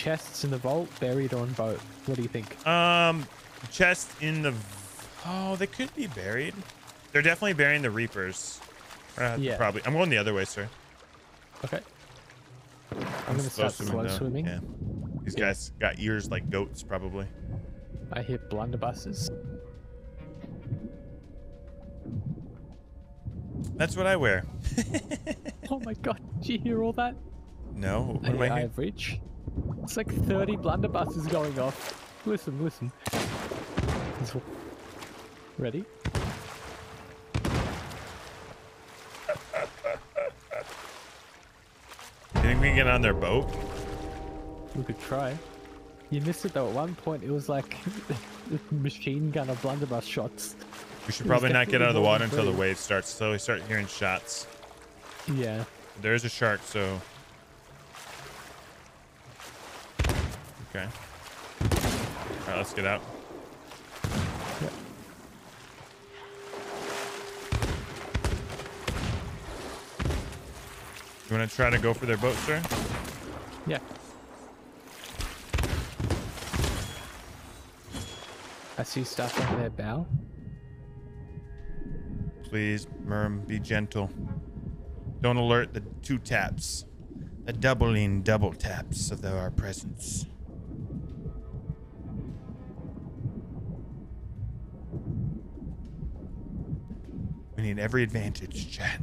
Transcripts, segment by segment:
chests in the vault, buried or in both? What do you think? Chests in the... Oh, they could be buried. They're definitely burying the Reapers. Yeah. Probably. I'm going the other way, sir. Okay. I'm going to start slow swimming. Yeah. These guys got ears like goats, probably. I hear blunderbusses. That's what I wear. Oh my god, did you hear all that? No. What do I hear? I have reach. It's like 30 blunderbusses going off. Listen, listen. Ready? You think we can get on their boat? We could try. You missed it though. At one point, it was like machine gun of blunderbuss shots. We should probably not get out of the water until the wave starts. So we start hearing shots. Yeah. There is a shark, so. Okay. All right, let's get out. Yeah. You want to try to go for their boat, sir? Yeah. I see stuff on their bow. Please, Merm, be gentle. Don't alert the two taps. The doubling double taps of our presence. We need every advantage, Chat.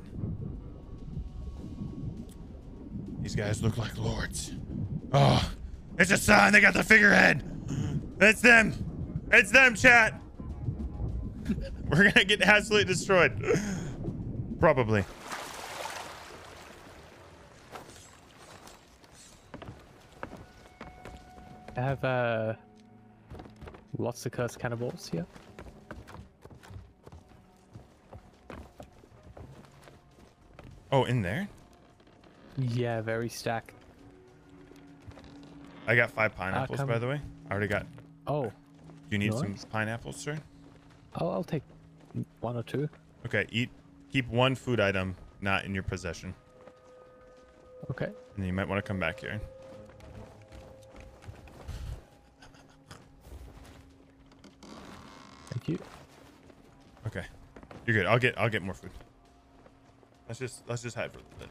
These guys look like lords. Oh, it's a sign. They got the figurehead. It's them. It's them, chat. We're going to get absolutely destroyed. Probably. I have lots of cursed cannibals here. Oh, in there? Yeah, very stacked. I got 5 pineapples, by the way. I already got... Oh. Do you need some pineapples, sir? Oh, I'll take 1 or 2. Okay, eat. Keep 1 food item not in your possession. Okay. And then you might want to come back here. Thank you. Okay, you're good. I'll get more food. Let's just hide for a little bit.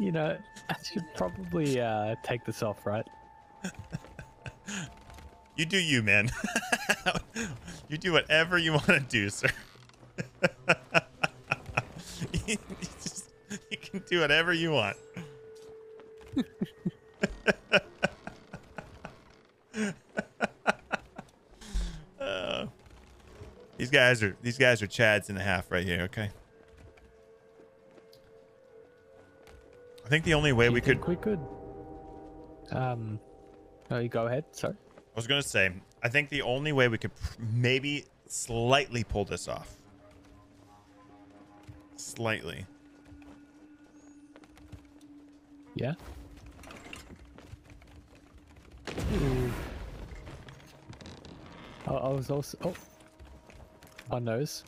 You know, I should probably take this off, right? You do you, man. You do whatever you want to do, sir. you can do whatever you want. These guys are chads and a half right here. Okay. I think the only way we could oh, you go ahead. Sorry. I was going to say, I think the only way we could maybe slightly pull this off. Slightly. Yeah. Ooh. I was also... Oh. One nose.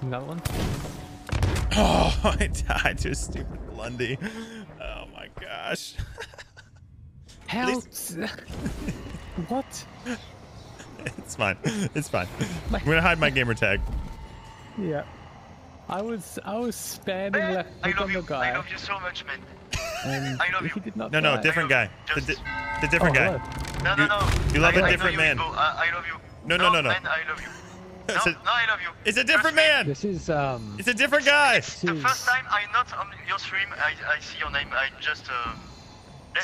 Another one. Oh, I died to a stupid blundy. Oh, my gosh. Help! What? It's fine. It's fine. I'm gonna hide my gamer tag. Yeah. I was spamming left click on the guy. I love you so much, man. I love you. No, different guy. The different guy. Hello. No. You love a different man. I love you. No. Man, I love you. No, I love you. It's a different man. This is It's a different guy. It's the first time I'm not on your stream. I see your name. I just.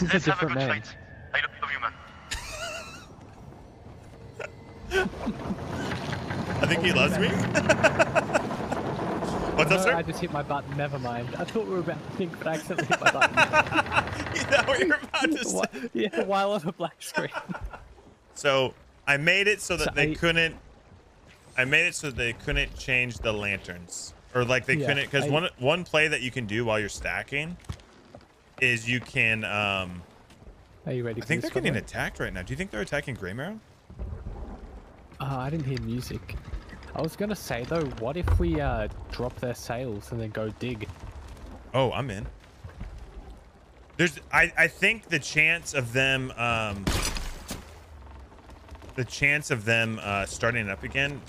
Let's have a good fight. I love you, man. I think he loves me. What's up, sir? I just hit my button. Never mind. I thought we were about to think, but I accidentally hit my button. Is that what you're about to say? Yeah, while on a black screen. So I made it so that I made it so they couldn't change the lanterns, or like they couldn't, because one play that you can do while you're stacking. Is you can Are you ready? I think they're getting attacked right now. Do you think they're attacking Grey Marrow? I didn't hear music. I was gonna say though, what if we drop their sails and then go dig? Oh, I'm in. There's I think the chance of them starting it up again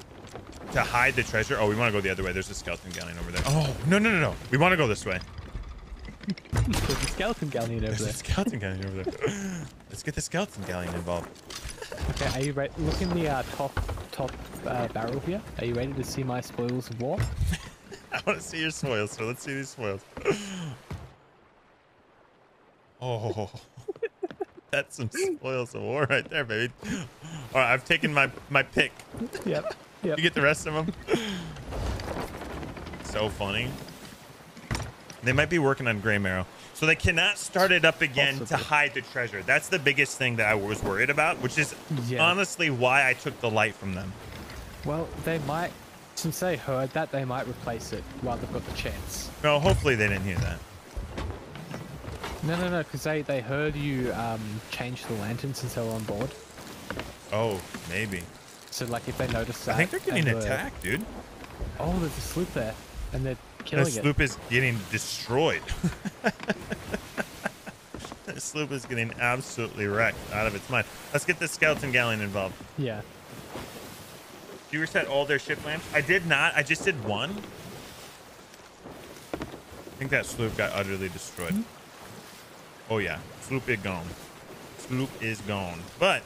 to hide the treasure. Oh, we want to go the other way. There's a skeleton galleon over there. Oh, no. We want to go this way. There's a skeleton galleon over there. Let's get the skeleton galleon involved. Okay, are you ready? Look in the top barrel here. Are you ready to see my spoils of war? I want to see your spoils, so let's see these spoils. Oh, that's some spoils of war right there, baby. All right, I've taken my pick. Yep. You get the rest of them. So funny. They might be working on Grey Marrow. So they cannot start it up again to hide the treasure. That's the biggest thing that I was worried about, which is honestly why I took the light from them. Well, they might, since they heard that, they might replace it while they've got the chance. No, hopefully they didn't hear that. No, because they heard you change the lantern since they were on board. Oh, maybe. So, like, if they notice that... I think they're getting attacked, dude. Oh, there's a sloop there, and they're killing it. The sloop is getting destroyed. The sloop is getting absolutely wrecked out of its mind. Let's get the skeleton galleon involved. Yeah. Did you reset all their ship lamps? I did not. I just did one. I think that sloop got utterly destroyed. Mm-hmm. Oh yeah, sloop is gone. But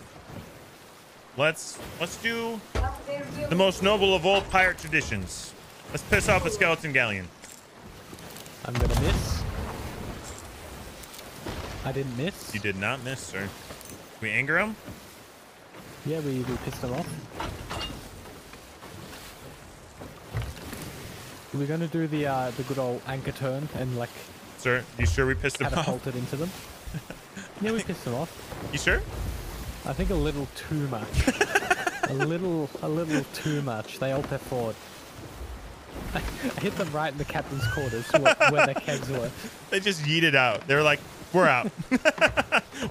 let's do the most noble of all pirate traditions. Let's piss off a skeleton galleon. I'm gonna miss. I didn't miss. You did not miss, sir. We anger him? Yeah, we pissed him off. We're gonna do the good old anchor turn and like. Sir, you sure we pissed them off? Catapulted into them. Yeah, we pissed them off. You sure? I think a little too much. a little too much. They all pep forward. I hit them right in the captain's quarters where their kegs were. They just yeeted out. They were like, we're out. We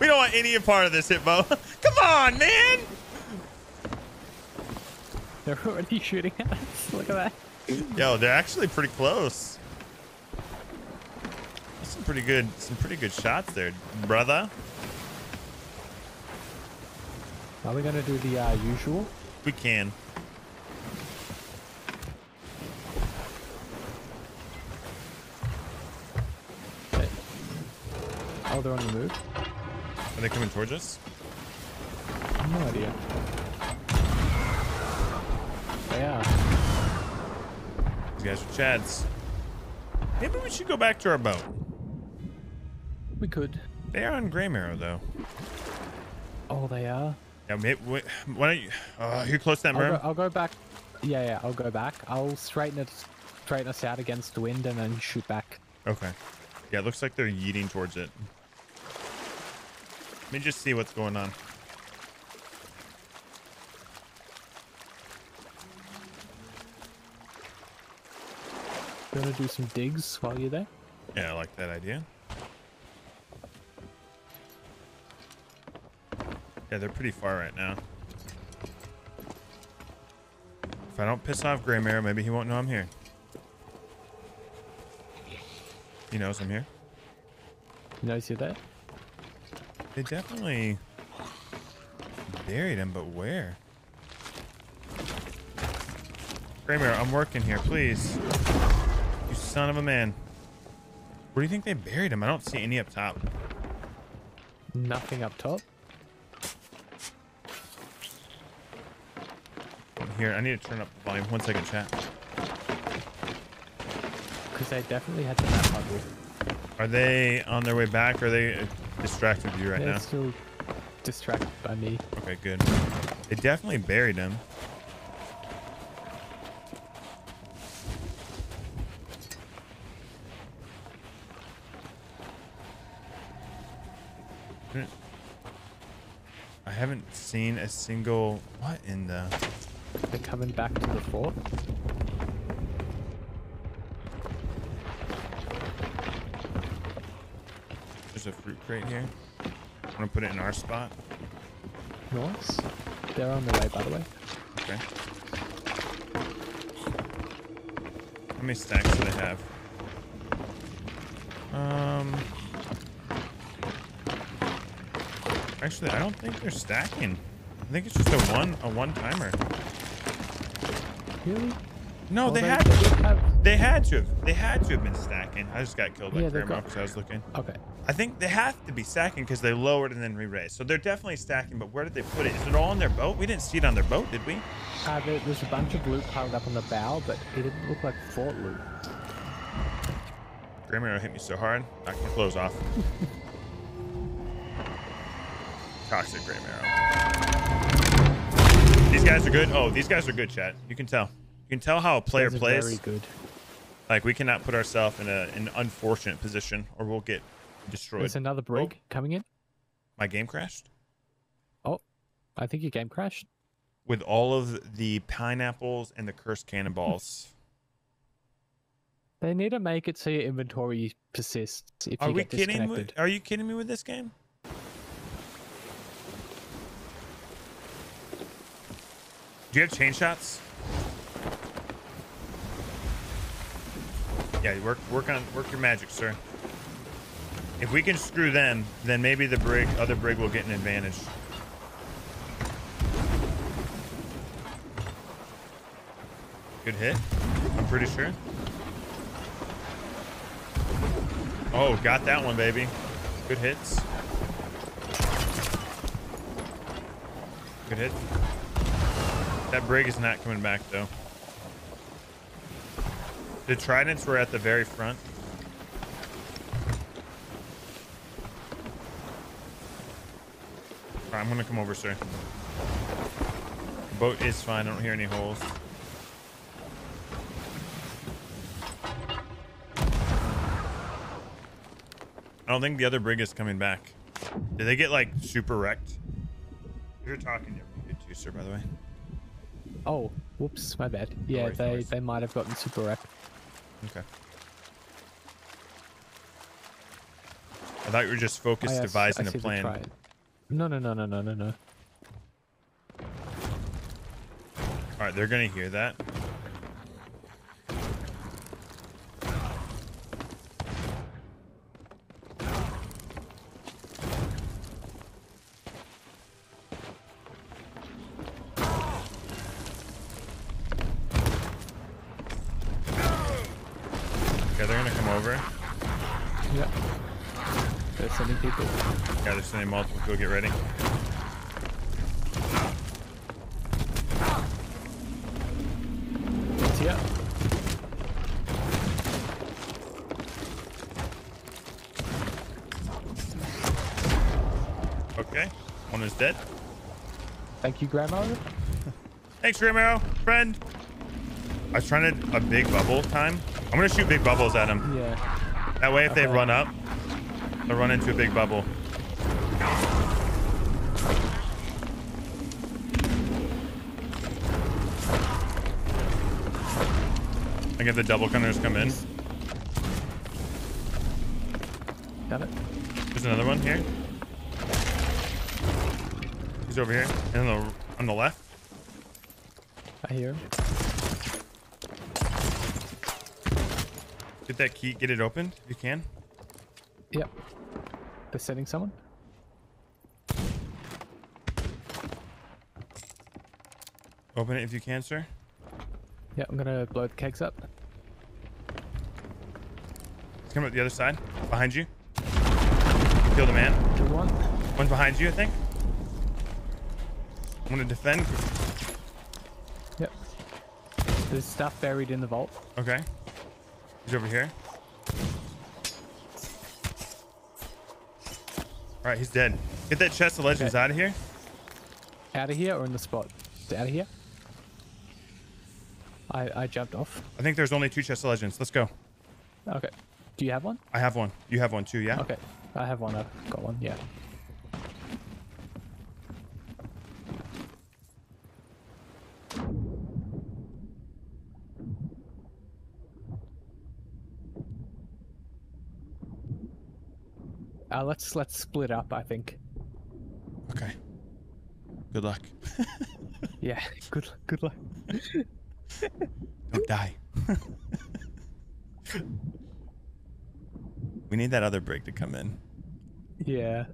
don't want any part of this, Hitbo. Come on, man. They're already shooting at us. Look at that. Yo, they're actually pretty close. Some pretty good shots there, brother. Are we gonna do the usual? We can. Okay. Oh, they're on the move. Are they coming towards us? No idea. They are. These guys are Chads. Maybe we should go back to our boat. We could. They are on Grey Marrow, though. Oh, they are? Yeah, maybe, why don't you... you're close to that marrow? I'll go back. Yeah, I'll go back. I'll straighten us out against the wind and then shoot back. Okay. Yeah, it looks like they're yeeting towards it. Let me just see what's going on. Gonna do some digs while you're there? Yeah, I like that idea. Yeah, they're pretty far right now. If I don't piss off Grey Marrow, maybe he won't know I'm here. He knows I'm here. He knows you're there? They definitely buried him, but where? Grey Marrow, I'm working here, please. You son of a man. Where do you think they buried him? I don't see any up top. Nothing up top? Here, I need to turn up the volume. 1 second, chat. Because I definitely had the map puzzle. Are they on their way back? Or are they distracted with you right now? They're still distracted by me. Okay, good. They definitely buried him. I haven't seen a single... What in the... They're coming back to the fort. There's a fruit crate here. I'm gonna put it in our spot. Nice. They're on the way, by the way. Okay. How many stacks do they have? Actually, I don't think they're stacking. I think it's just a one timer. Really? No, well, they had to have been stacking. I just got killed by Grandma because I was looking. Okay. I think they have to be stacking because they lowered and then re-raised. So they're definitely stacking, but where did they put it? Is it all on their boat? We didn't see it on their boat, did we? There's a bunch of loot piled up on the bow, but it didn't look like fort loot. Grey Marrow hit me so hard, knocked my clothes off. Toxic Grey Marrow. These guys are good. Oh, these guys are good, chat. You can tell. You can tell how a player plays. Very good. Like, we cannot put ourselves in an unfortunate position or we'll get destroyed. There's another break coming in. My game crashed. Oh, I think your game crashed. With all of the pineapples and the cursed cannonballs. They need to make it so your inventory persists. If you get disconnected. Are you kidding me with this game? Do you have chain shots? Yeah, work your magic, sir. If we can screw them, then maybe the other brig will get an advantage. Good hit, I'm pretty sure. Oh, got that one, baby. Good hits. Good hit. That brig is not coming back though. The tridents were at the very front. All right, I'm gonna come over, sir. The boat is fine. I don't hear any holes. I don't think the other brig is coming back. Did they get like super wrecked? If you're talking, you're muted too, sir, by the way. Oh, whoops, my bad. Yeah, they might have gotten super wrecked. Okay. I thought you were just focused devising a plan. No. All right, they're going to hear that. Multiple, go get ready. Yeah. Okay, one is dead. Thank you, Grandma. Thanks, Grandma, friend. I was trying to a big bubble time. I'm gonna shoot big bubbles at him. Yeah. That way, if they run up, they'll run into a big bubble. I get the double gunners come in. Got it. There's another one here. He's over here. And on the left. I hear him. Get that key. Get it opened if you can. Yep. They're sending someone. Open it if you can, sir. Yeah, I'm gonna blow the kegs up. He's coming up the other side, behind you. Kill the man. Kill one. One's behind you, I think. I'm gonna defend. Yep. There's stuff buried in the vault. Okay. He's over here. All right, he's dead. Get that chest of legends out of here. Out of here or in the spot? Just out of here. I jumped off. I think there's only two chests of legends. Let's go. Okay. Do you have one? I have one. You have one too, yeah? Okay. I have one. I've got one, yeah. Let's split up, I think. Okay. Good luck. Yeah, good luck. Don't die. We need that other brig to come in. Yeah.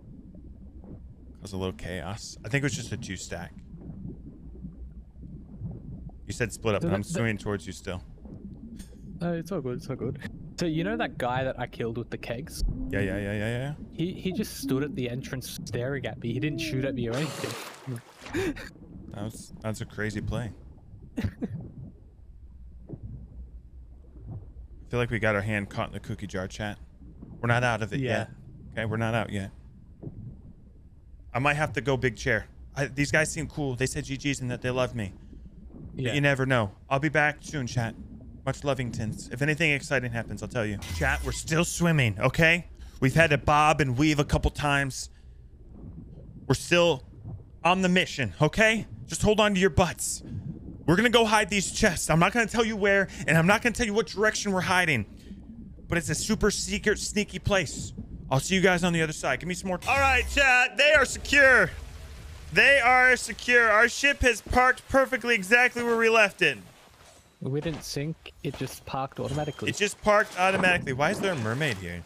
Cause a little chaos. I think it was just a 2-stack. You said split up, but I'm swimming towards you still. It's all good. It's all good. So you know that guy that I killed with the kegs? Yeah. He just stood at the entrance staring at me. He didn't shoot at me or anything. That's a crazy play. I feel like we got our hand caught in the cookie jar, chat. We're not out of it yet. Okay, we're not out yet. I might have to go big chair. These guys seem cool. They said GG's and that they love me. Yeah. But you never know. I'll be back soon, chat. Much lovingtons. If anything exciting happens, I'll tell you. Chat, we're still swimming, okay? We've had to bob and weave a couple times. We're still on the mission, okay? Just hold on to your butts. We're gonna go hide these chests. I'm not gonna tell you where, and I'm not gonna tell you what direction we're hiding. But it's a super secret, sneaky place. I'll see you guys on the other side. Give me some more. All right, chat, they are secure. They are secure. Our ship has parked perfectly exactly where we left it. We didn't sink. It just parked automatically. It just parked automatically. Why is there a mermaid here?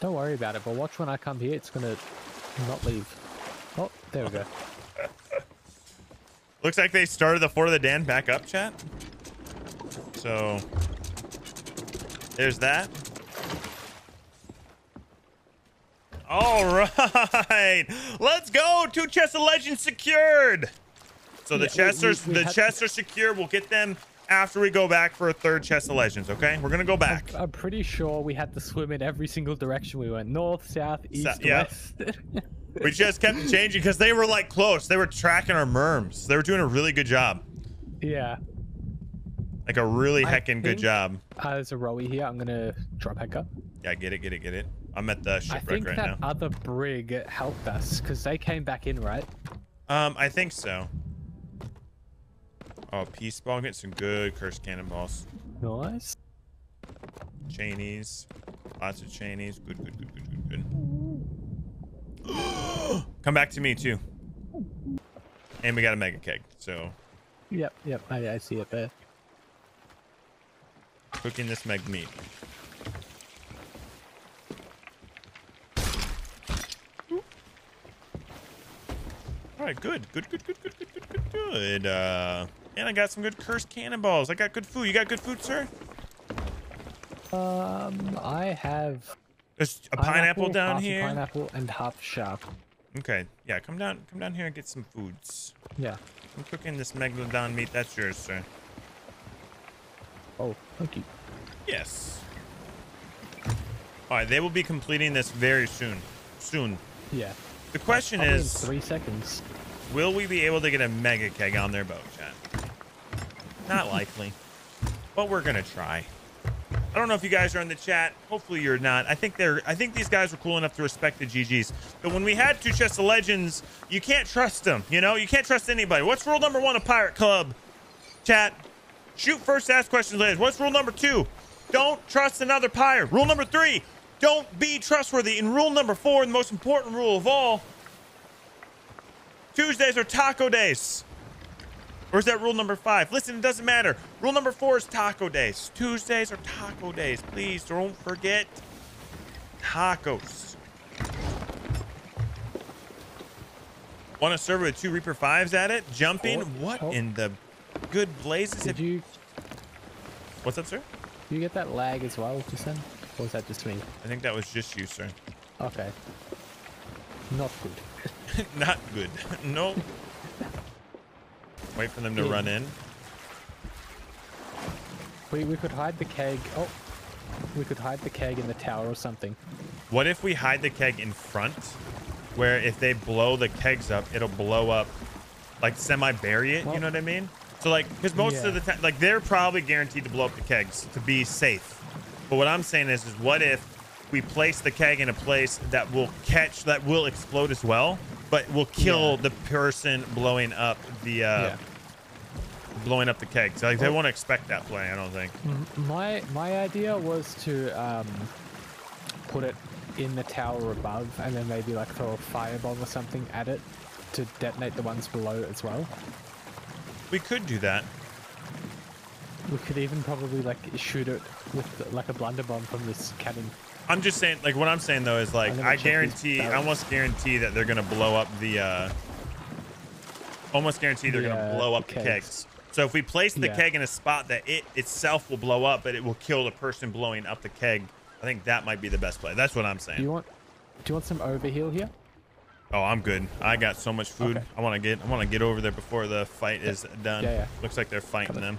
Don't worry about it, but watch when I come here. It's going to not leave. Oh, there we go. Looks like they started the Fort of the Dan back up, chat. So there's that. All right. Let's go. 2 chests of legend secured. So the chests are secure. We'll get them after we go back for a 3rd chest of legends, okay? We're gonna go back. I'm pretty sure we had to swim in every single direction we went. North, south, east, west. We just kept changing because they were like close. They were tracking our merms. They were doing a really good job. Yeah. Like a really heckin' good job. There's a rowie here. I'm gonna drop anchor. Yeah, get it. I'm at the shipwreck right now. I think that other brig helped us because they came back in, right? I think so. Oh, peace ball. Get some good cursed cannonballs. Nice. Chainies. Lots of chainies. Good. Come back to me, too. And we got a mega keg, so. Yep. I see it there. Cooking this meg meat. All right, good. And I got some good cursed cannonballs. I got good food. You got good food, sir? I have... There's a pineapple down here. Pineapple and half shark. Okay, yeah, come down here and get some foods. Yeah. I'm cooking this Megalodon meat. That's yours, sir. Oh, thank you. Yes. All right, they will be completing this very soon. Yeah. The question is, 3 seconds. Will we be able to get a mega keg on their boat, chat? Not likely, but we're gonna try. I don't know if you guys are in the chat. Hopefully you're not. I think these guys were cool enough to respect the GGs. But when we had 2 chests of legends, you can't trust them. You know, you can't trust anybody. What's rule number 1 of Pirate Club? Chat, shoot first, ask questions later. What's rule number 2? Don't trust another pirate. Rule number 3. Don't be trustworthy. And rule number 4, the most important rule of all, Tuesdays are taco days. Or is that rule number 5? Listen, it doesn't matter. Rule number 4 is taco days. Tuesdays are taco days. Please don't forget tacos. Want a server with 2 Reaper 5s at it? Jumping? What in the good blazes? Did you... What's up, sir? Do you get that lag as well, just then? Or was that just me? I think that was just you, sir. Okay. Not good. Not good. No. Wait for them to run in. We could hide the keg. Oh, we could hide the keg in the tower or something. What if we hide the keg in front? Where if they blow the kegs up, it'll blow up, like semi-bury it. Well, you know what I mean? So like, because most of the time, like they're probably guaranteed to blow up the kegs to be safe. But what I'm saying is what if we place the keg in a place that will catch, that will explode as well, but will kill the person blowing up the keg. So like, they won't expect that play, I don't think. My idea was to put it in the tower above and then maybe like throw a firebomb or something at it to detonate the ones below as well. We could do that. We could even probably like shoot it with like a blunderbomb from this cannon. I'm just saying, like what I'm saying though is like I guarantee, I almost guarantee that they're gonna blow up the. Almost guarantee they're gonna blow up the kegs. So if we place the keg in a spot that it itself will blow up, but it will kill the person blowing up the keg, I think that might be the best play. That's what I'm saying. Do you want some overheal here? Oh, I'm good. I got so much food. Okay. I want to get over there before the fight is done. Yeah, yeah. Looks like they're fighting them.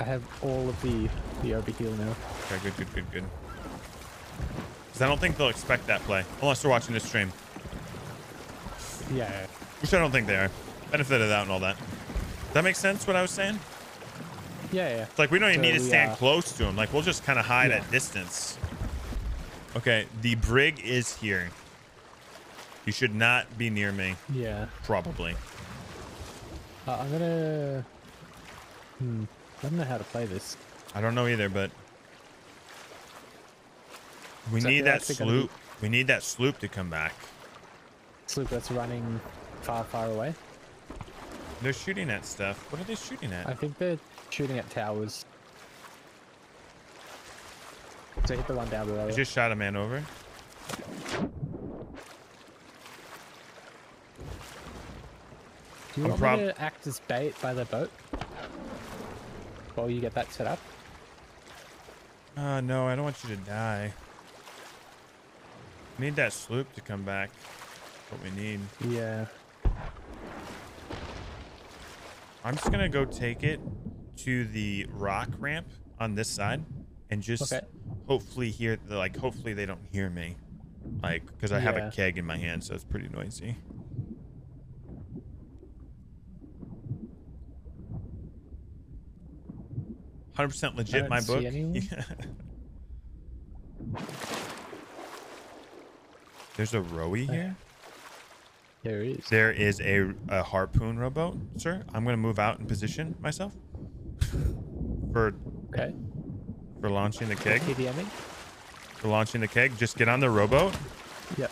I have all of the overheal now. Okay, good. Because I don't think they'll expect that play unless they're watching this stream. Yeah. Which I don't think they are. Benefit of that and all that. Does that make sense? What I was saying? Yeah, yeah. It's like we don't even need to stand close to them. Like we'll just kind of hide at distance. Okay, the brig is here. You should not be near me. Yeah. Probably. I'm gonna. I don't know how to play this. I don't know either, but we need that sloop. We need that sloop to come back. Sloop that's running far away. They're shooting at stuff. What are they shooting at? I think they're shooting at towers. So hit the one down below. I just shot a man over. Do you want me to act as bait by the boat? While you get that set up? No, I don't want you to die. We need that sloop to come back. What we need. Yeah. I'm just gonna go take it to the rock ramp on this side and just. Okay. Hopefully hear like hopefully they don't hear me, like because I have a keg in my hand, so it's pretty noisy. $100% legit, my book. Yeah. There's a rowie here. There is a harpoon rowboat, sir. I'm gonna move out and position myself for launching the keg. TDMing. For launching the keg, just get on the rowboat. Yep.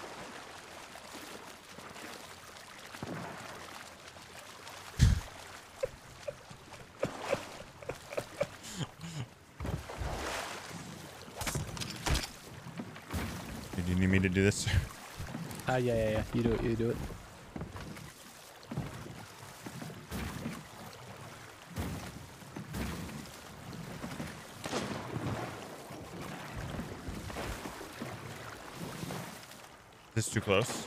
Did you need me to do this? Yeah. You do it. This too close?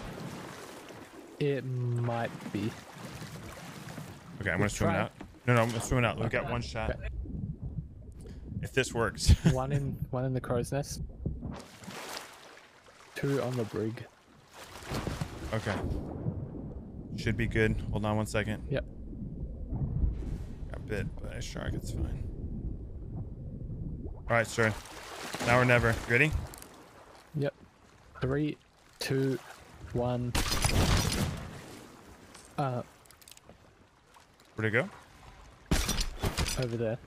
It might be. Okay, I'm gonna swim out. No, I'm gonna swim out. We got one shot. Okay. If this works. one in the crow's nest. Two on the brig. Okay. Should be good. Hold on one second. Yep. Got bit by a shark. It's fine. All right, sir. Now or never. Ready? Yep. 3, 2, 1. Where'd it go? Over there.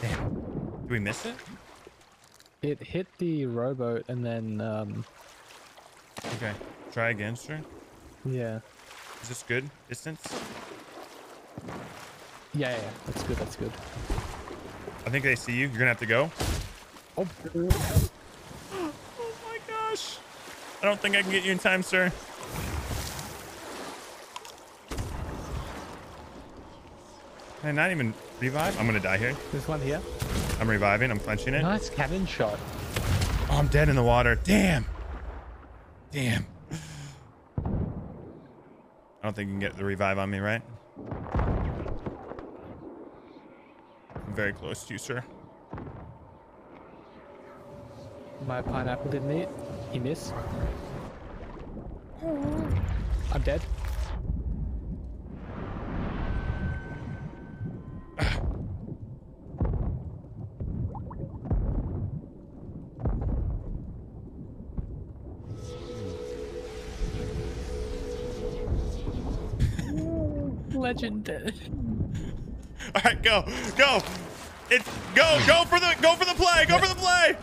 Damn. Did we miss it? It hit the rowboat and then. Okay. Try again, sir. Yeah. Is this good distance? Yeah. That's good. I think they see you. You're gonna have to go. Oh. I don't think I can get you in time, sir. Can I not even revive? I'm gonna die here. This one here? I'm reviving. I'm clenching it. Nice cannon shot. Oh, I'm dead in the water. Damn. I don't think you can get the revive on me, right? I'm very close to you, sir. My pineapple didn't eat. He missed. I'm dead. Legend. All right, go. It's go for the play.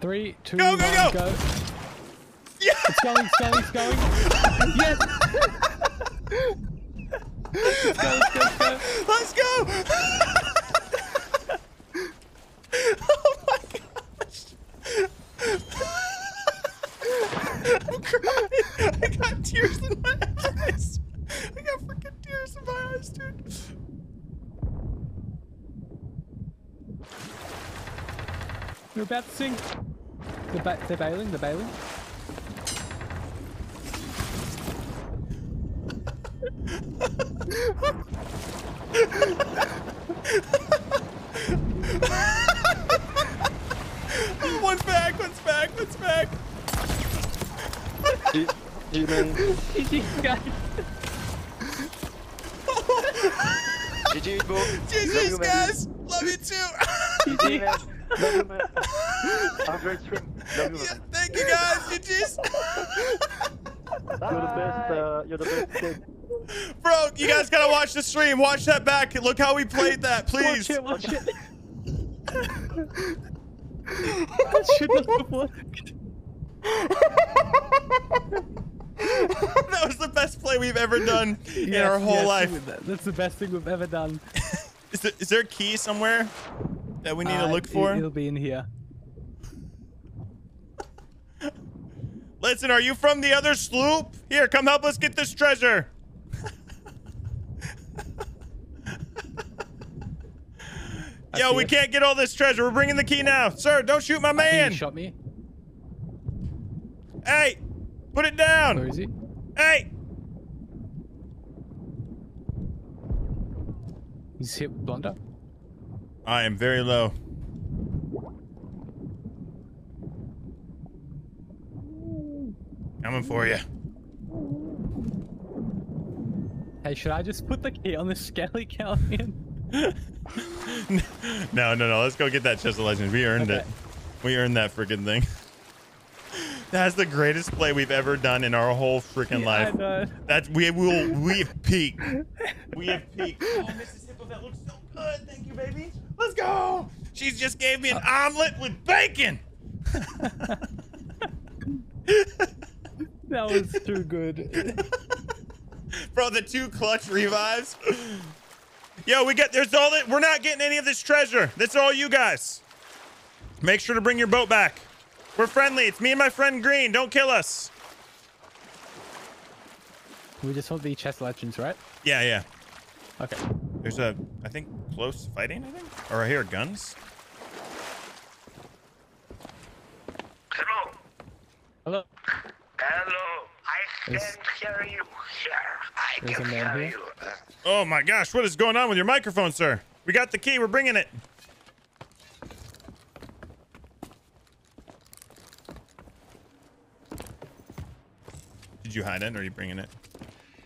3, 2, go. Yes! It's going. Yes! Let's go, let's go, let's go. Let's go. Oh my gosh. I'm crying. I got tears in my eyes. I got freaking tears in my eyes, dude. They're about to sink. They're bailing, they're bailing. One's back, one's back, one's back. Human. GG, guys. GG, boom. GG's, guys. Love you too. GG. Love you, man. I'm very true. Love you, man. Thank you, guys. GG's. You're the best. You're the best kid. Bro, you guys gotta watch the stream. Watch that back. Look how we played that, please. Watch it, watch it. That shit was before. That was the best play we've ever done in our whole life. That's the best thing we've ever done. Is there a key somewhere that we need to look for? It'll be in here. Listen, are you from the other sloop? Here, come help us get this treasure. Yo, we can't get all this treasure. We're bringing the key now. Sir, don't shoot my man. He shot me. Hey, put it down. Where is he? Hey. He's hit blunder. I am very low. Coming for you. Hey, should I just put the key on the Skelly Calvin? No. Let's go get that Chest of Legends. We earned it. We earned that freaking thing. That's the greatest play we've ever done in our whole freaking life. I know. We've peaked. We have peaked. Oh, Mrs. Hipple, that looks so good. Thank you, baby. Let's go. She just gave me an omelet with bacon. That was too good. Bro, the 2 clutch revives. Yo, there's all that. We're not getting any of this treasure. That's all you guys. Make sure to bring your boat back. We're friendly. It's me and my friend Green. Don't kill us. We just hold the Chest Legends, right? Yeah, yeah. Okay. There's a, I think, close fighting, I think? Or I hear guns. Hello. Hello. Hello. I can hear you here. I can hear you. Oh my gosh, what is going on with your microphone, sir? We got the key. We're bringing it. Did you hide it, or are you bringing it?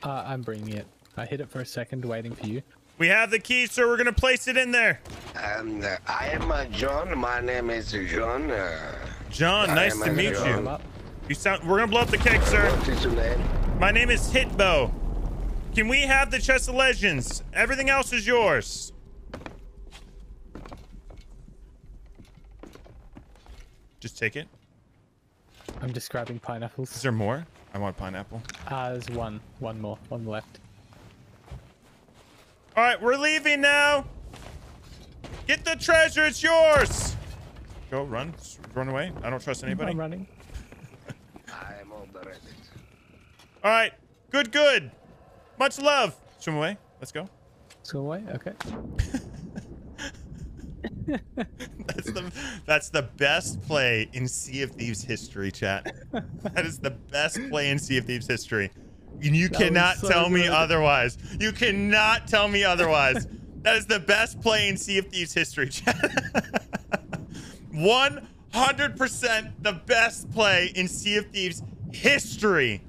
I'm bringing it. I hid it for a second, waiting for you. We have the key, sir. We're going to place it in there. I am John. My name is John. John, nice to meet you. You sound, we're gonna blow up the cake, sir. My name is Hitbo. Can we have the Chest of Legends? Everything else is yours. Just take it. I'm just grabbing pineapples. Is there more? I want pineapple. There's one more, one left. All right, we're leaving now. Get the treasure, it's yours. Go, run away. I don't trust anybody. I'm running. All right, good. Much love. Swim away. Let's go. Swim away. Okay. that's the best play in Sea of Thieves history, chat. That is the best play in Sea of Thieves history. You cannot tell me otherwise. You cannot tell me otherwise. That is the best play in Sea of Thieves history, chat. 100% the best play in Sea of Thieves history.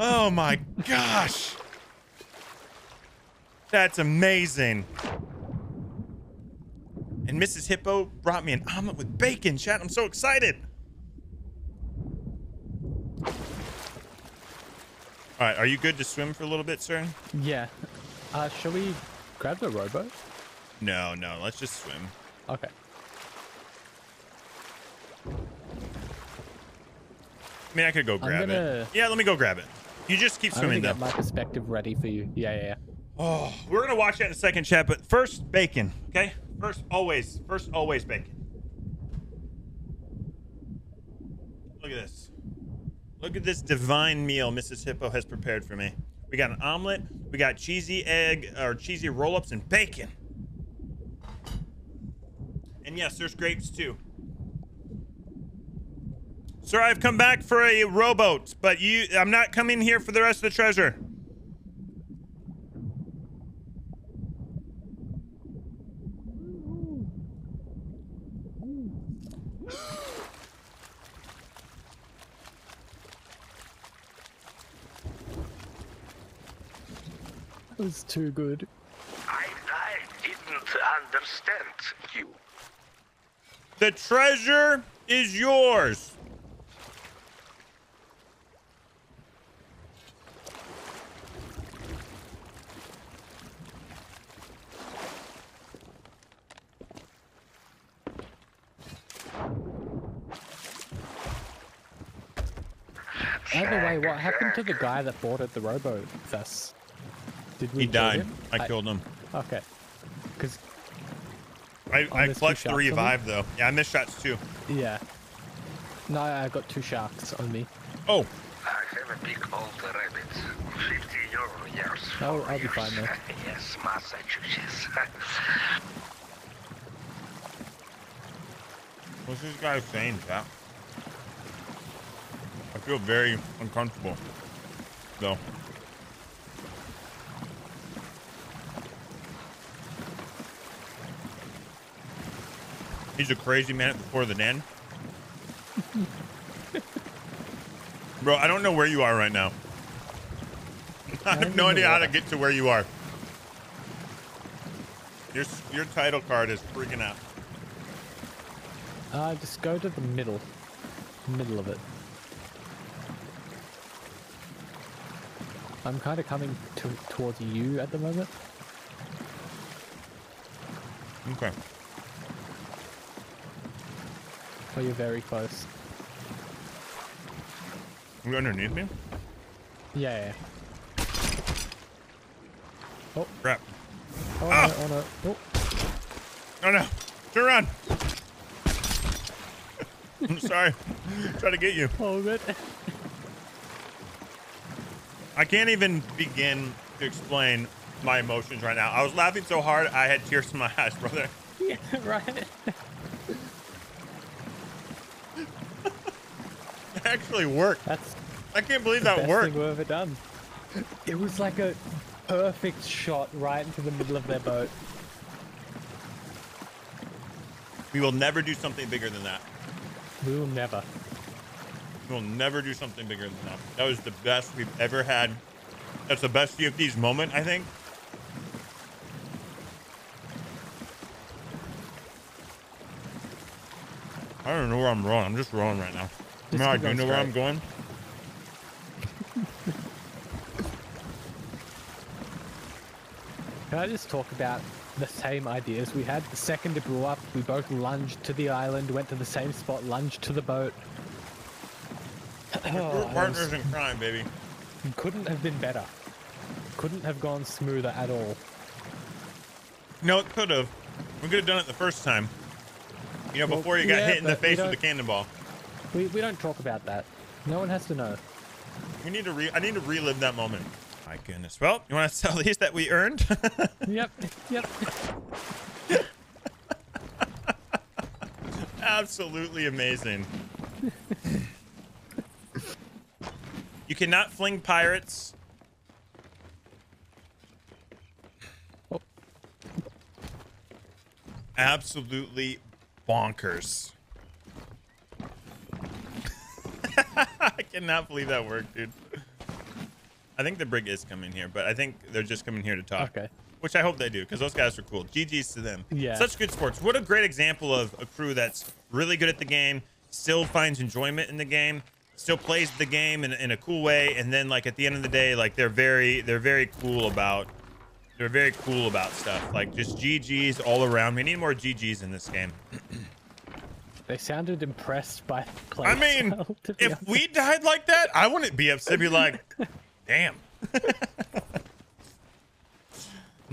Oh my gosh, that's amazing. And Mrs. Hippo brought me an omelet with bacon, chat. I'm so excited. All right, are you good to swim for a little bit, sir? Yeah. Shall we grab the rowboat? No, let's just swim. Okay. I mean, I could go grab it. Yeah, let me go grab it. You just keep swimming, though. I got my perspective ready for you. Yeah. Oh, we're going to watch that in a second, chat, but first, bacon, okay? First, always bacon. Look at this. Look at this divine meal Mrs. Hippo has prepared for me. We got an omelet, we got cheesy egg, or cheesy roll-ups, and bacon. And yes, there's grapes, too. Sir, I've come back for a rowboat, but I'm not coming here for the rest of the treasure. That was too good. I didn't understand you. The treasure is yours. By the way, what happened to the guy that boarded the rowboat with us? Did we? He died. Him? I killed him. Okay. Because I clutched to revive though. Yeah, I missed shots too. Yeah. No, I got two sharks on me. Oh. I have a big old rabbit. 50 euros. Oh, I'll be fine now. Yes, Massachusetts. What's this guy saying, Jack? I feel very uncomfortable, though. He's a crazy man at the Fort of the Dan. Bro, I don't know where you are right now. I have no idea how to get to where you are. Your title card is freaking out. Just go to the middle of it. I'm kind of coming towards you at the moment. Okay. Oh, you're very close. Are you underneath me? Yeah. Oh. Crap. Oh, ah! No. Oh. Oh, no. Turn around. I'm sorry. Try to get you. Oh, good. I can't even begin to explain my emotions right now. I was laughing so hard, I had tears in my eyes, brother. Yeah, right. It actually worked. I can't believe that worked. That's the best thing we've ever done. It was like a perfect shot right into the middle of their boat. We will never do something bigger than that. We will never. We'll never do something bigger than that. That was the best we've ever had. That's the best Sea of Thieves moment, I think. I don't know where I'm rolling. I'm just rolling right now. No, I do know where I'm going. Can I just talk about the same ideas we had? The second it blew up, we both lunged to the island, went to the same spot, lunged to the boat. We're partners in crime, baby. Couldn't have been better. Couldn't have gone smoother at all. No, it could have. We could have done it the first time. You know, before you got hit in the face with the cannonball. We don't talk about that. No one has to know. We need to I need to relive that moment. My goodness. Well, you want to sell these that we earned? Yep. Absolutely amazing. You cannot fling pirates. Oh. Absolutely bonkers. I cannot believe that worked, dude. I think the brig is coming here, but I think they're just coming here to talk. Okay. Which I hope they do, because those guys are cool. GG's to them. Yeah. Such good sports. What a great example of a crew that's really good at the game, still finds enjoyment in the game, still plays the game in a cool way, and then like at the end of the day, like they're very cool about stuff. Like just GGs all around. We need more GGs in this game. They sounded impressed by the play. I mean, if we died like that, I wouldn't be upset. Be like, Damn. I'm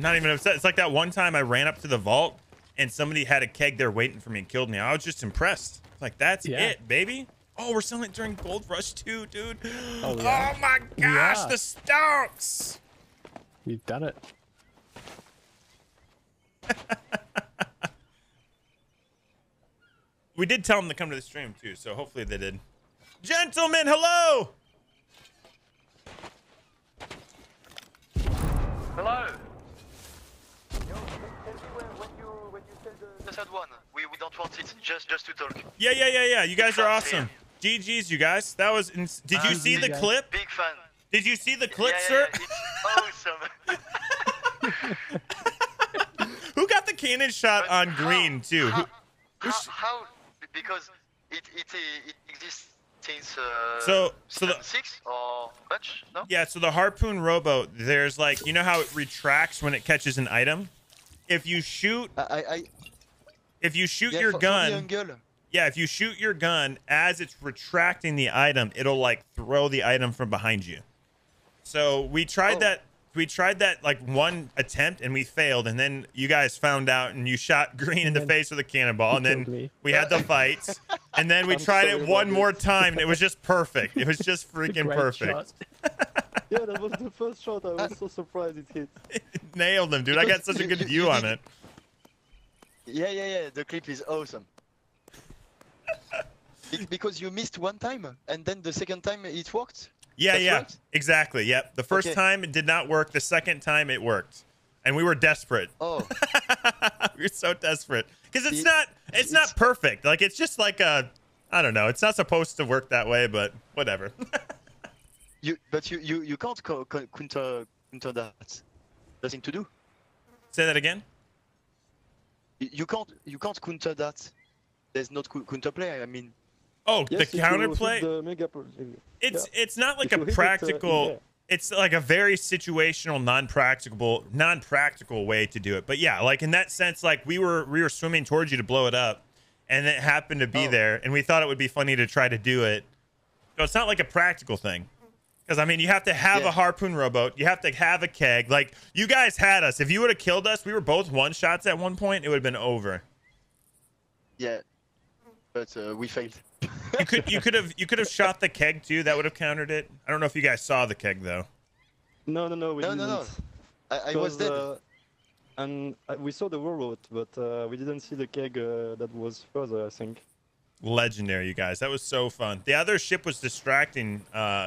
not even upset. It's like that one time I ran up to the vault and somebody had a keg there waiting for me and killed me. I was just impressed. Like, that's it, baby. Oh, we're selling it during Gold Rush too, dude. Oh, yeah. Oh my gosh, the stonks. You've done it. We did tell them to come to the stream too, so hopefully they did. Gentlemen, hello. Hello. Just had one. We don't want it. Just to talk. Yeah. You guys are awesome. GGs, you guys. That was. Did you see the clip? Big fan. Did you see the clip, sir? Yeah, it's awesome. Who got the cannon shot on Green too? How? Because it exists since so the six or much? No. Yeah. So the harpoon rowboat. There's like, you know how it retracts when it catches an item. If you shoot, if you shoot your gun, if you shoot your gun as it's retracting the item, it'll like throw the item from behind you. So we tried that. We tried that like one attempt and we failed, and then you guys found out and you shot Green in the face with a cannonball, and then we had the fights, and then we tried it one more time and it was just perfect. It was just freaking perfect. Yeah, that was the first shot. I was so surprised it hit. It nailed him, dude. I got such a good view on it. Yeah. The clip is awesome. Because you missed one time and then the second time it worked. That's right? Exactly. Yep. The first time it did not work. The second time it worked, and we were desperate. Oh, we were so desperate because it's not perfect. Like, it's just like a, I don't know. It's not supposed to work that way, but whatever. But you can't counter that. Nothing to do. Say that again. You can't counter that. There's not counter play. I mean. Oh, yes, the counterplay. It's not like a practical. It's like a very situational, non-practical way to do it. But yeah, like in that sense, like we were swimming towards you to blow it up, and it happened to be there, and we thought it would be funny to try to do it. So it's not like a practical thing, because I mean, you have to have a harpoon rowboat, you have to have a keg. Like, you guys had us. If you would have killed us, we were both one shots at one point. It would have been over. Yeah, but we failed. You could have shot the keg too. That would have countered it. I don't know if you guys saw the keg though. No, we didn't. I was dead. And we saw the rowboat, but we didn't see the keg that was further, I think. Legendary, you guys. That was so fun. The other ship was distracting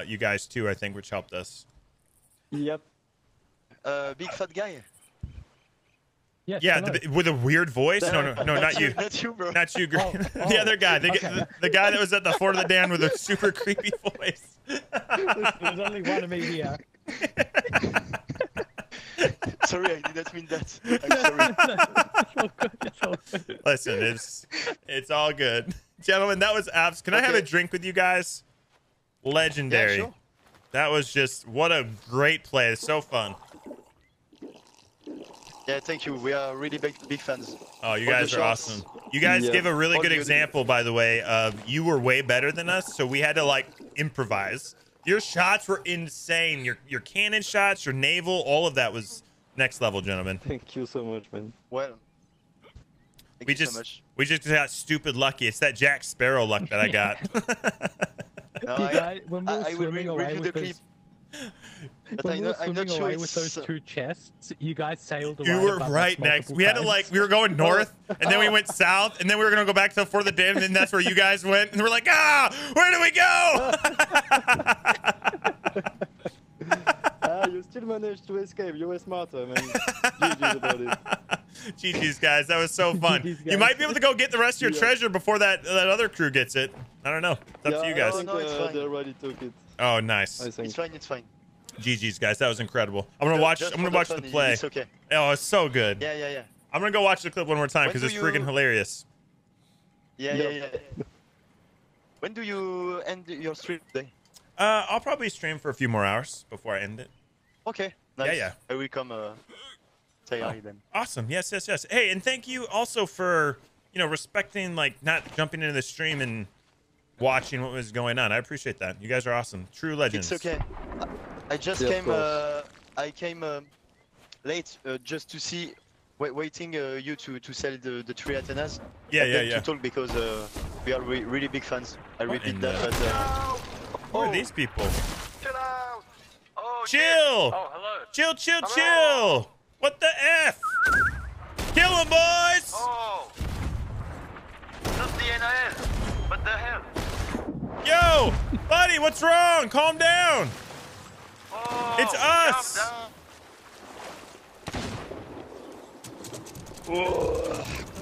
you guys too, I think, which helped us. Yep. Big fat guy. Yes, yeah, with a weird voice. No, not you. Not you, bro. Not you, Green. Oh, the other guy. The guy that was at the Fort of the Dan with a super creepy voice. There's only one of me here. Sorry, I didn't mean that. I'm sorry. It's all good. Listen, it's all good. Gentlemen, that was abs. Can I have a drink with you guys? Legendary. Yeah, sure. That was just, what a great play. It's so fun. Yeah, thank you. We are really big fans. Oh, you guys are awesome. You guys give a really good example, by the way, of you were way better than us, so we had to, like, improvise. Your shots were insane. Your cannon shots, your naval, all of that was next level, gentlemen. Thank you so much, man. Well, we just got stupid lucky. It's that Jack Sparrow luck that I got. I will review the clip. But I'm not sure away with those two chests, you guys sailed away. You were right next. We had to, like, we were going north, and then we went south, and then we were going to go back to the Fort of the Dan, and then that's where you guys went, and we're like, where do we go? You still managed to escape. You were smarter, man. GG's about it. GG's, guys. That was so fun. You might be able to go get the rest of your treasure before that other crew gets it. I don't know. It's up to you guys. They already took it. Oh, nice. It's fine. It's fine. GG's, guys. That was incredible. I'm gonna watch the play. It's okay. Oh, it's so good. Yeah. I'm gonna go watch the clip one more time because it's freaking hilarious. Yeah. When do you end your stream today? I'll probably stream for a few more hours before I end it. Okay. Nice. Yeah. I will come say hi then. Awesome. Yes. Hey, and thank you also for, you know, respecting, like, not jumping into the stream and watching what was going on. I appreciate that. You guys are awesome. True legends. It's okay. I just came late just to see, waiting you to sell the three Atenas. Yeah, yeah, yeah. To talk because we are really big fans. I repeat that. But, who are these people? Chill out! Oh, chill! Yeah. Oh, hello. Chill, chill, hello. Chill! What the F? Kill them, boys! Oh! Not the NIL. What the hell? Yo! Buddy, what's wrong? Calm down! Oh, it's us!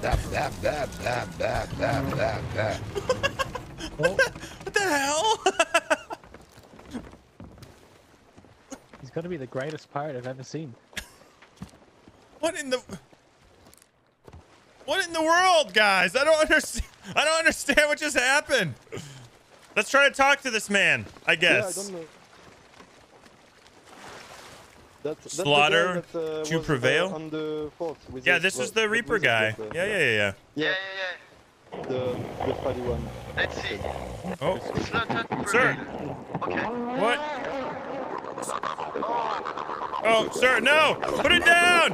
Dab, dab, dab, dab, dab, dab, dab, dab. What the hell? He's gonna be the greatest pirate I've ever seen. What in the world, guys? I don't understand. I don't understand what just happened. Let's try to talk to this man, I guess. Yeah, I don't know. That's slaughter that, to prevail. On the fort with this is the Reaper guy. Yeah. The funny one. Let's see. Oh, sir. Okay. What? Oh, sir, no! Put it down!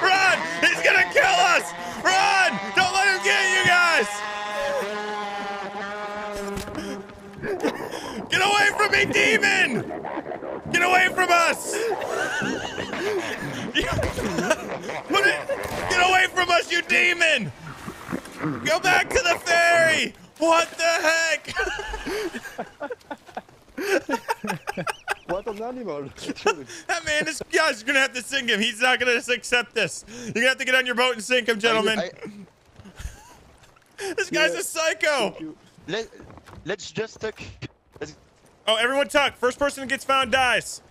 Run! He's gonna kill us! Run! Don't let him get you guys! Get away from me, demon! Get away from us! Put it! Get away from us, you demon! Go back to the ferry! What the heck? What an animal. That man, this guy's gonna have to sink him. He's not gonna just accept this. You're gonna have to get on your boat and sink him, gentlemen. This guy's a psycho. Let's just tuck. Oh, everyone tuck. First person that gets found dies.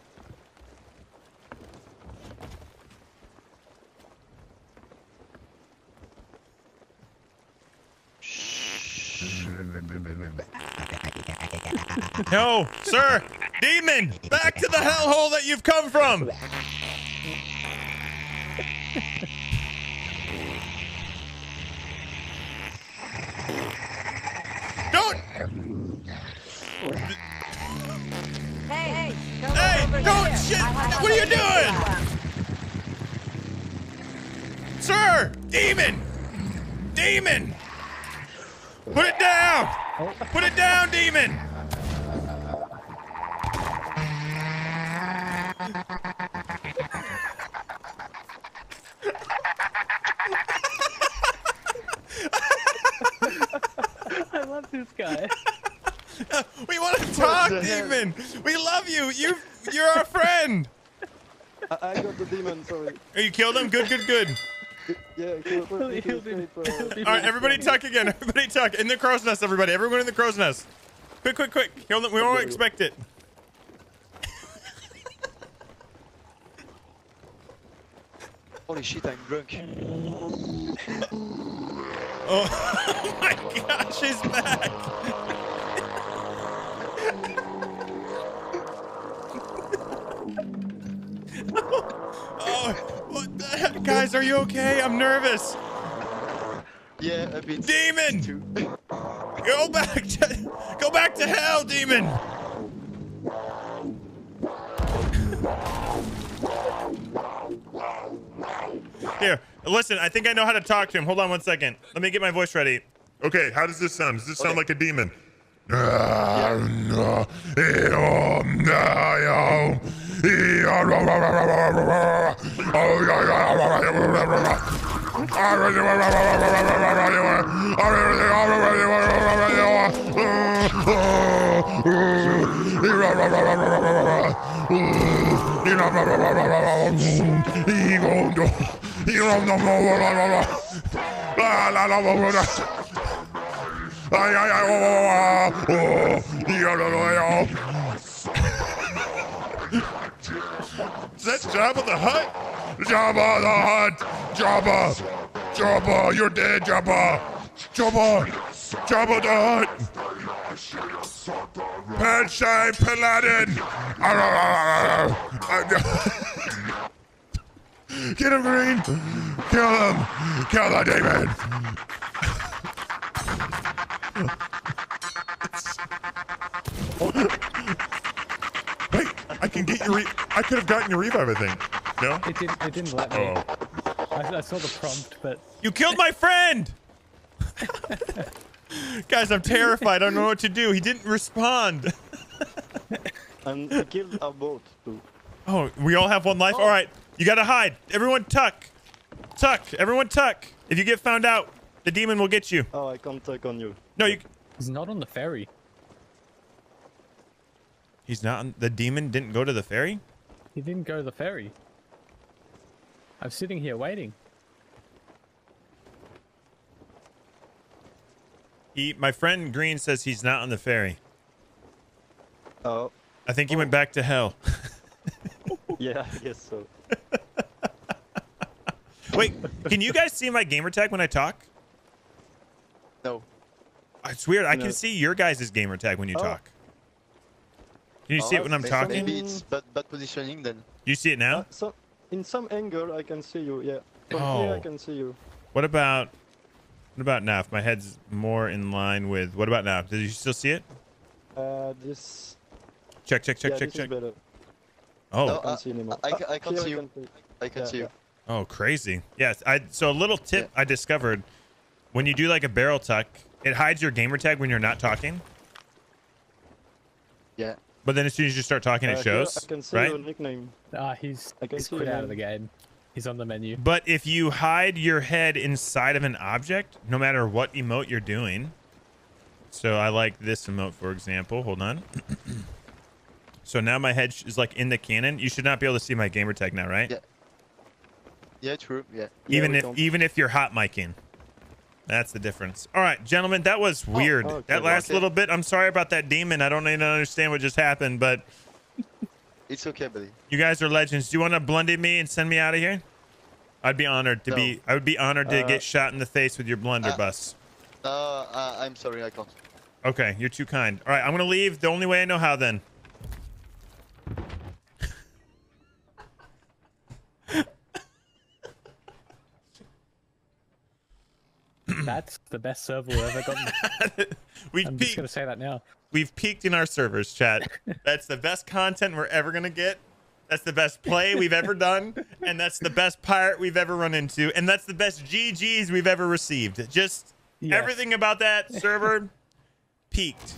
No, sir! Demon! Back to the hellhole that you've come from! Don't! Hey, hey! Hey, don't! Shit! What are you doing? Sir! Demon! Demon! Put it down! Put it down, demon! I love this guy. We want to talk, demon! We love you! You're our friend! I got the demon, sorry. Oh, you killed him? Good, good, good. Yeah, alright, everybody tuck again. Everybody tuck. In the crow's nest, everybody. Everyone in the crow's nest. Quick, quick, quick. We won't expect it. Holy shit, I'm drunk. Oh my gosh, he's back. Oh. What the heck? Guys, are you okay? I'm nervous. Yeah, a bit. Demon! Too. Go back to hell, demon! Here, listen, I think I know how to talk to him. Hold on one second. Let me get my voice ready. Okay, how does this sound? Does this sound like a demon? Yeah. Is that Jabba the Hutt? Jabba the Hutt! Jabba! Jabba! You're dead, Jabba! Jabba! Jabba the Hutt! Panshai Paladin! Get him, Green! Kill him! Kill the demon! Wait, I can get your I could have gotten your revive, I think. No? It didn't let me. Oh. I saw the prompt, but... You killed my friend! Guys, I'm terrified. I don't know what to do. He didn't respond. And he killed our boat, too. Oh, we all have one life? Oh. All right. You gotta hide. Everyone tuck. Tuck. Everyone tuck. If you get found out, the demon will get you. Oh, I can't tuck on you. No, you... He's not on the ferry. He's not on... The demon didn't go to the ferry? He didn't go to the ferry. I'm sitting here waiting. My friend Green says he's not on the ferry. Oh. I think he went back to hell. Yeah, I guess so. Wait, can you guys see my gamer tag when I talk? No. It's weird. I can see your guys' gamer tag when you talk. Can you see it when I'm talking? Maybe it's bad positioning then. You see it now? So in some angle, I can see you. Yeah. From here, I can see you. What about now? If my head's more in line with... What about now? Did you still see it? This... Check. Oh. No, I can't see anymore. I can't see you. I can see you. Oh, crazy. Yes. So a little tip I discovered. When you do like a barrel tuck, it hides your gamer tag when you're not talking. Yeah. But then as soon as you start talking, it shows. I can see your nickname. He's quit out of the game. He's on the menu. But if you hide your head inside of an object, no matter what emote you're doing. So I like this emote, for example. Hold on. So now my head is like in the cannon. You should not be able to see my gamer tag now, right? Yeah. Yeah, true. Yeah. Even if you're hot micing. That's the difference. All right, gentlemen, that was weird. Okay, that last little bit. I'm sorry about that demon. I don't even understand what just happened, but it's okay, buddy. You guys are legends. Do you want to blundy me and send me out of here? I'd be honored to be. I would be honored to get shot in the face with your blunderbuss. I'm sorry, I can't. Okay, you're too kind. All right, I'm gonna leave. The only way I know how then. That's the best server we've ever gotten. I'm just going to say that now. We've peaked in our servers, chat. That's the best content we're ever going to get. That's the best play we've ever done. And that's the best pirate we've ever run into. And that's the best GGs we've ever received. Just everything about that server peaked.